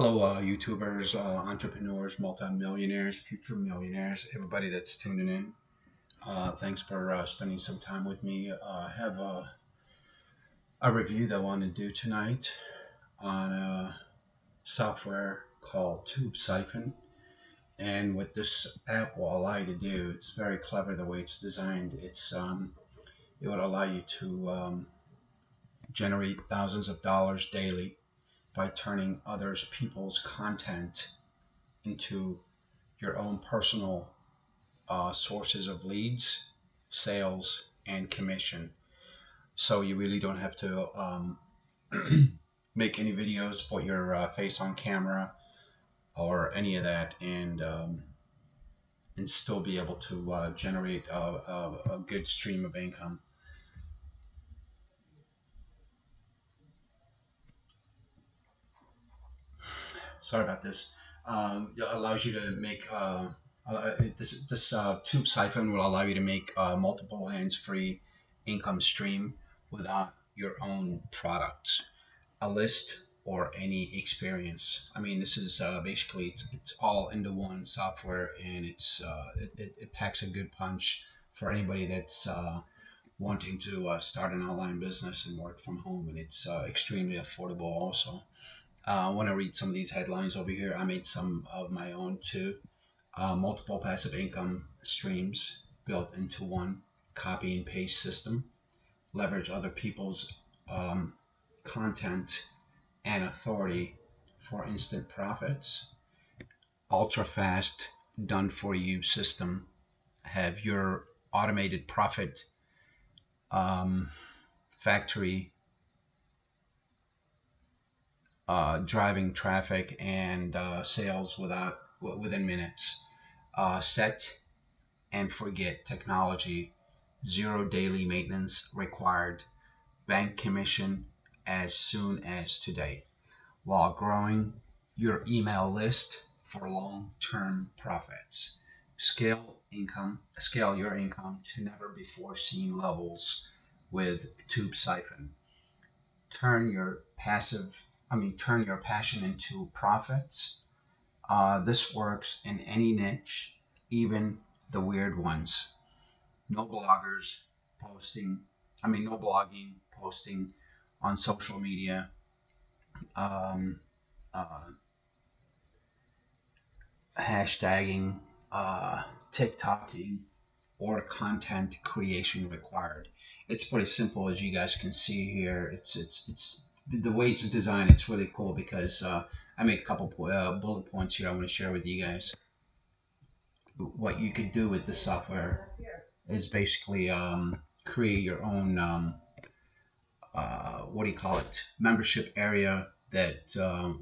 Hello, YouTubers, entrepreneurs, multimillionaires, future millionaires, everybody that's tuning in. Thanks for spending some time with me. I have a review that I want to do tonight on a software called TubeSiphon. And what this app will allow you to do, it's very clever the way it's designed. It's it would allow you to generate thousands of dollars daily by turning others people's content into your own personal sources of leads, sales, and commission. So you really don't have to make any videos, put your face on camera, or any of that, and still be able to generate a good stream of income. Sorry about this. It allows you to make this TubeSiphon will allow you to make multiple hands-free income stream without your own products, a list, or any experience. I mean, this is basically it's all into one software, and it packs a good punch for anybody that's wanting to start an online business and work from home, and it's extremely affordable also. I want to read some of these headlines over here. I made some of my own too. Multiple passive income streams built into one copy and paste system. Leverage other people's content and authority for instant profits. Ultra fast, done for you system. Have your automated profit factory driving traffic and sales within minutes. Set and forget technology. Zero daily maintenance required. Bank commission as soon as today, while growing your email list for long-term profits. Scale your income to never before seen levels with TubeSiphon. Turn your passion into profits. This works in any niche, even the weird ones. No blogging, posting on social media, hashtagging, TikToking, or content creation required. It's pretty simple, as you guys can see here. It's the way it's designed, it's really cool because I made a couple bullet points here I want to share with you guys. What you can do with this software is basically create your own, membership area that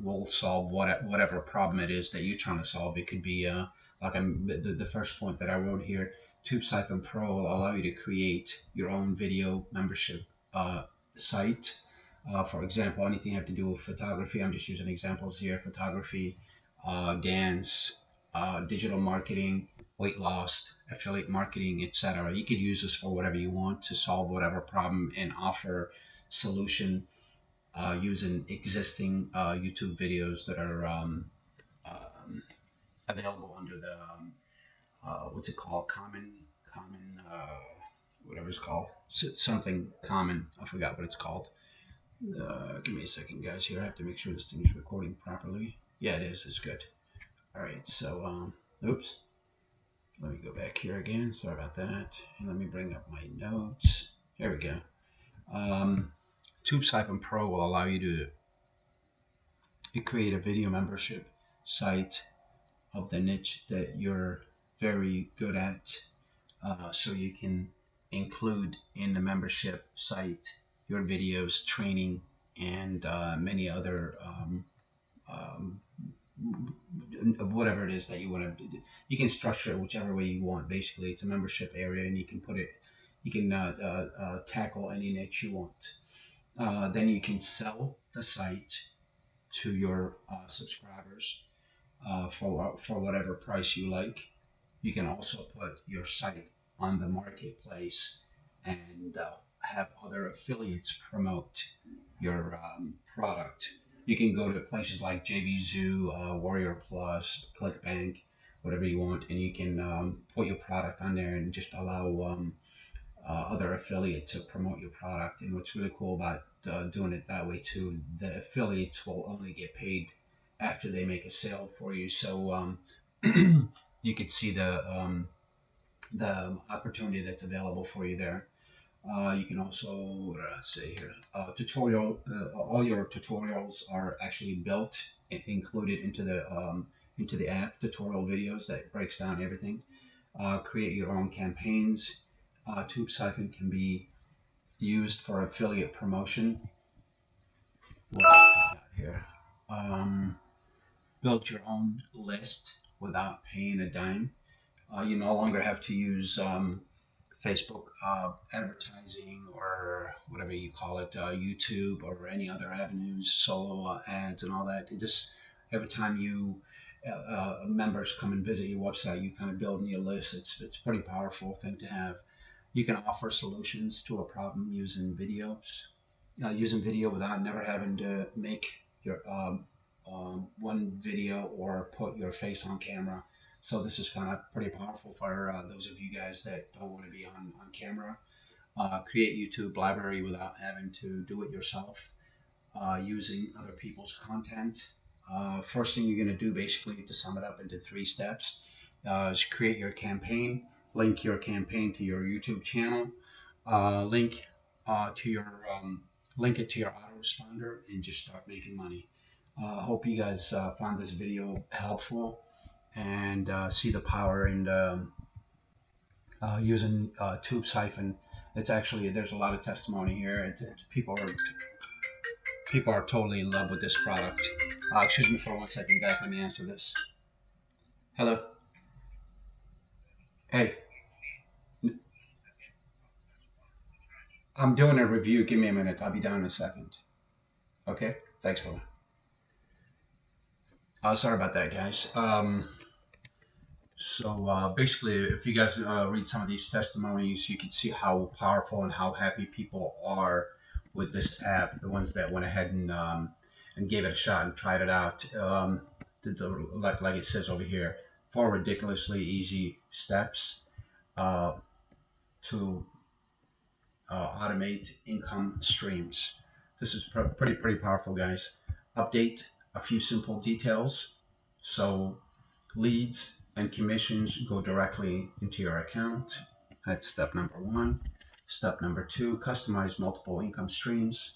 will solve whatever problem it is that you're trying to solve. It could be, the first point that I wrote here, TubeSiphon PRO will allow you to create your own video membership site. For example, anything have to do with photography, I'm just using examples here, photography, dance, digital marketing, weight loss, affiliate marketing, etc. You could use this for whatever you want to solve whatever problem and offer solution using existing YouTube videos that are available under the, something common, I forgot what it's called. Give me a second, guys. Here I have to make sure this thing is recording properly. Yeah, it is. It's good. All right. So, oops. Let me go back here again. Sorry about that. And let me bring up my notes. Here we go. TubeSiphon PRO will allow you to create a video membership site of the niche that you're very good at, so you can include in the membership site your videos, training, and many other whatever it is that you want to do. You can structure it whichever way you want. Basically, it's a membership area, and you can put it. You can tackle any niche you want. Then you can sell the site to your subscribers for whatever price you like. You can also put your site on the marketplace and have other affiliates promote your product You can go to places like JVZoo, Warrior Plus, ClickBank, whatever you want, and you can put your product on there and just allow other affiliates to promote your product. And what's really cool about doing it that way too, the affiliates will only get paid after they make a sale for you. So you could see the opportunity that's available for you there. You can also say here tutorial. All your tutorials are actually built and included into the app. Tutorial videos that breaks down everything. Create your own campaigns. TubeSiphon can be used for affiliate promotion. What have we got here? Build your own list without paying a dime. You no longer have to use Facebook advertising or whatever you call it, YouTube or any other avenues, solo ads and all that. It just every time you members come and visit your website, you kind of build new lists. It's a pretty powerful thing to have. You can offer solutions to a problem using videos, using video without never having to make your one video or put your face on camera. So this is kind of pretty powerful for those of you guys that don't want to be on camera. Create YouTube library without having to do it yourself, using other people's content. First thing you're going to do, basically, to sum it up into 3 steps, is create your campaign, link your campaign to your YouTube channel, link it to your autoresponder, and just start making money. I hope you guys found this video helpful and see the power in using TubeSiphon. It's actually, there's a lot of testimony here. People are totally in love with this product. Excuse me for one second, guys. Let me answer this. Hello. Hey. I'm doing a review. Give me a minute. I'll be down in a second. Okay. Thanks, brother. Sorry about that, guys. Basically, if you guys read some of these testimonies, you can see how powerful and how happy people are with this app. The ones that went ahead and gave it a shot and tried it out, like it says over here, 4 ridiculously easy steps to automate income streams. This is pretty powerful, guys. Update a few simple details so leads and commissions go directly into your account. That's step number 1. Step number 2, customize multiple income streams,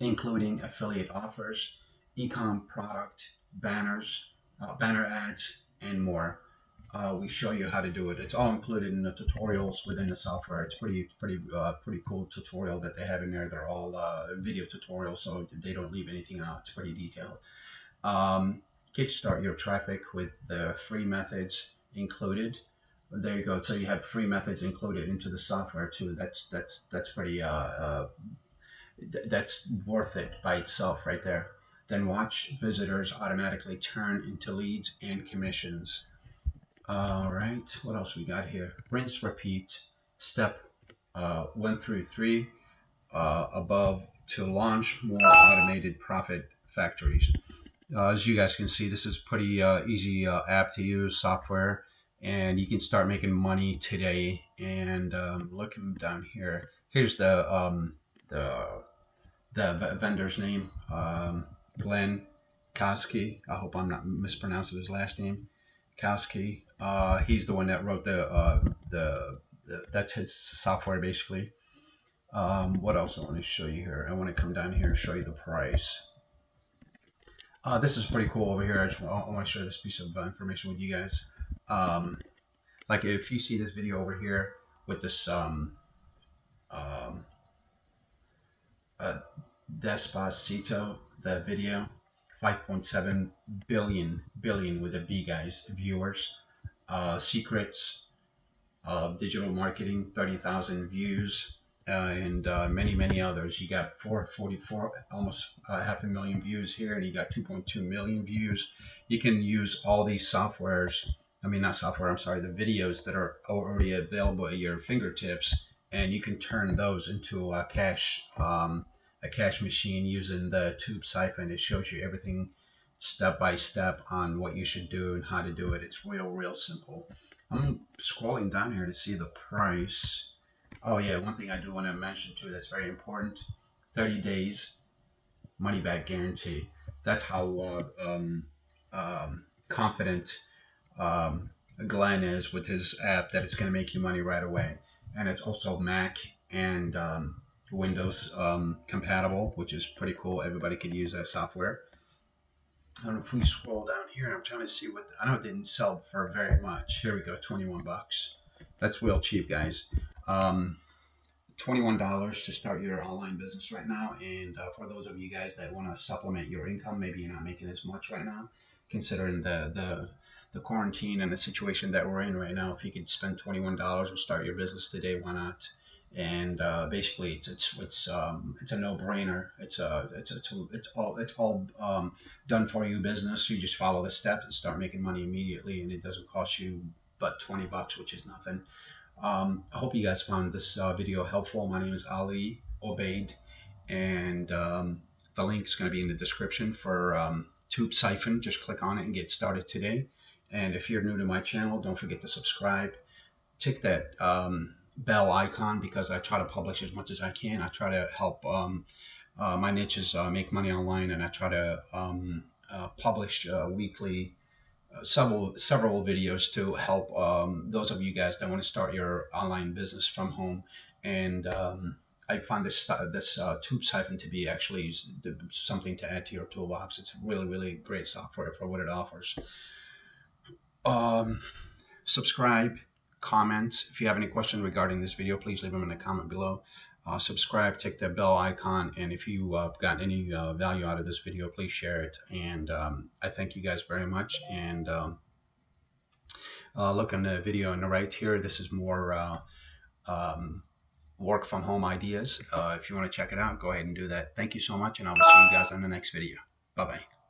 including affiliate offers, e-com product, banners, banner ads, and more. We show you how to do it. It's all included in the tutorials within the software. It's pretty cool tutorial that they have in there. They're all video tutorials, so they don't leave anything out. It's pretty detailed. Kickstart your traffic with the free methods included. There you go. So you have free methods included into the software too. That's pretty. That's worth it by itself right there. Then watch visitors automatically turn into leads and commissions. All right, what else we got here? Rinse, repeat, step 1 through 3 above to launch more automated profit factories. As you guys can see, this is pretty easy app to use, software, and you can start making money today. And looking down here, here's the vendor's name, Glenn Kowski. I hope I'm not mispronouncing his last name. Kowski. He's the one that wrote that's his software basically. What else I want to show you here? I want to come down here and show you the price. This is pretty cool over here. I want to share this piece of information with you guys. Like if you see this video over here with this Despacito, the video. 5.7 billion with a B, guys, viewers. Secrets of digital marketing, 30,000 views, and many others. You got 444, almost 500,000 views here, and you got 2.2 million views. You can use all these softwares. I mean, not software. I'm sorry. The videos that are already available at your fingertips, and you can turn those into cash a cash machine using the TubeSiphon. It shows you everything step by step on what you should do and how to do it. It's real simple. I'm scrolling down here to see the price. Oh yeah, one thing I do want to mention too that's very important, 30 days money back guarantee. That's how confident Glenn is with his app that it's going to make you money right away. And it's also Mac and Windows compatible, which is pretty cool. Everybody could use that software. And if we scroll down here, I'm trying to see what I know it didn't sell for very much. Here we go, 21 bucks. That's real cheap, guys. $21 to start your online business right now. And for those of you guys that want to supplement your income, maybe you're not making as much right now, considering the quarantine and the situation that we're in right now. If you could spend $21 and start your business today, why not? And basically, it's a no-brainer. It's all done for you business. You just follow the steps and start making money immediately, and it doesn't cost you but 20 bucks, which is nothing. I hope you guys found this video helpful. My name is Ali Obeid, and the link is going to be in the description for TubeSiphon. Just click on it and get started today. And if you're new to my channel, don't forget to subscribe. Tick that bell icon, because I try to publish as much as I can. I try to help my niches make money online, and I try to publish weekly several videos to help those of you guys that want to start your online business from home. And I find this TubeSiphon to be actually something to add to your toolbox. It's really great software for what it offers. Subscribe, comments. If you have any question regarding this video, please leave them in the comment below. Subscribe, tick that bell icon, and if you got any value out of this video, please share it. And I thank you guys very much. And look on the video on the right here. This is more work from home ideas. If you want to check it out, go ahead and do that. Thank you so much, and I'll see you guys on the next video. Bye-bye.